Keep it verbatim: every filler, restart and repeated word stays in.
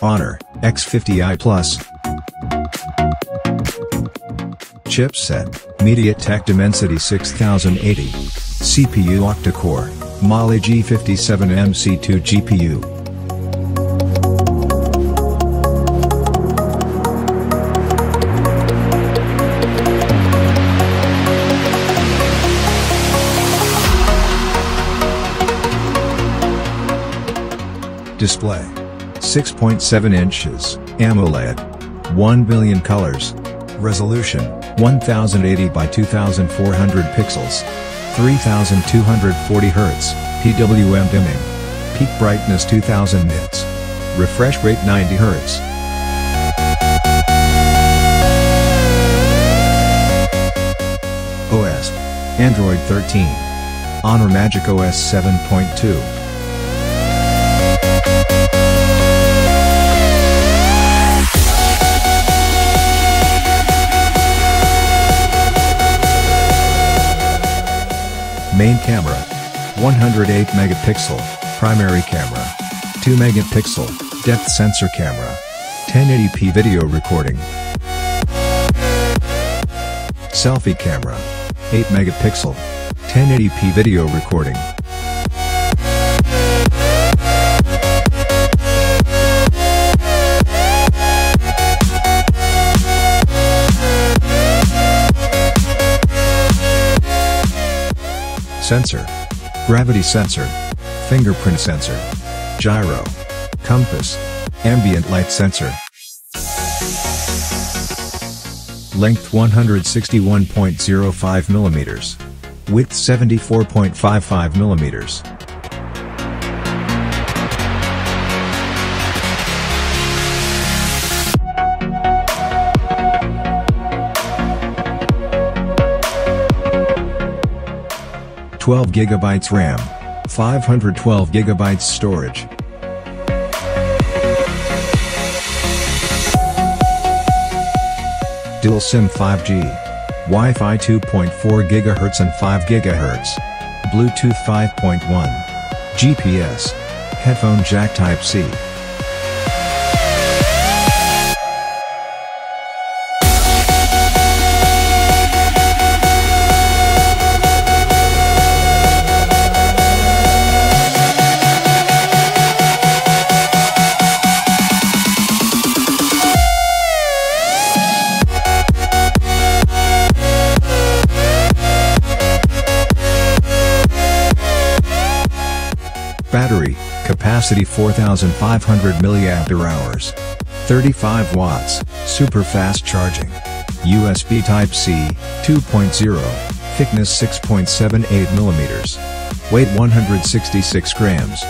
Honor X fifty i Plus. Chipset, MediaTek Dimensity six thousand eighty. C P U octa-core, Mali G fifty-seven M C two G P U. Display six point seven inches, AMOLED, one billion colors. Resolution one thousand eighty by two thousand four hundred pixels, three thousand two hundred forty hertz. P W M dimming. Peak brightness two thousand nits. Refresh rate ninety hertz. O S Android thirteen. Honor Magic O S seven point two. Main camera, one hundred eight megapixel, primary camera, two megapixel, depth sensor camera, ten eighty p video recording. Selfie camera, eight megapixel, ten eighty p video recording. Sensor, gravity sensor, fingerprint sensor, gyro, compass, ambient light sensor. Length one hundred sixty-one point zero five millimeters. Width seventy-four point five five millimeters. twelve gigabytes RAM, five hundred twelve gigabytes storage. Dual SIM five G, Wi-Fi two point four gigahertz and five gigahertz, Bluetooth five point one, G P S, headphone jack Type C. Battery, capacity four thousand five hundred milliamp hours, thirty-five watts, super fast charging. U S B Type C, two point oh, thickness six point seven eight millimeters, weight one hundred sixty-six grams.